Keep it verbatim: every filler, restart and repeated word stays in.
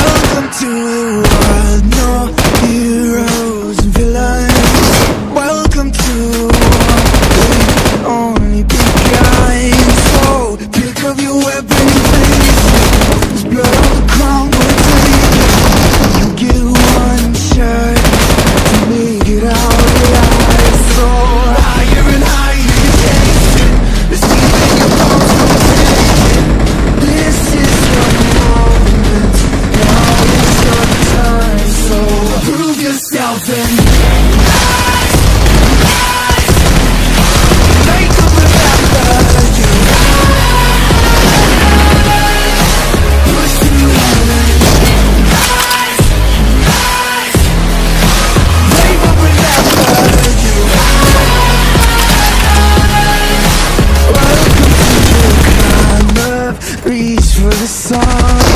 Welcome to the world, no heroes and villains. Welcome to the world, only be kind. So pick up your weapon, please. There's blood on the ground, we'll take it. You get one shot to make it out. Reach for the sun.